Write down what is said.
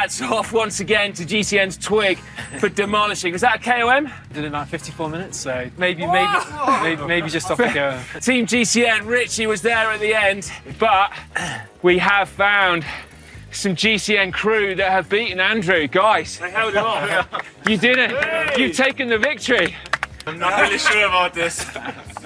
Hats off once again to GCN's Twig for demolishing. Was that a KOM? Did it in like 54 minutes, so maybe just off the go. Team GCN, Richie was there at the end, but we have found some GCN crew that have beaten Andrew. Guys, they held him off. You did it. Hey. You've taken the victory. I'm not really sure about this.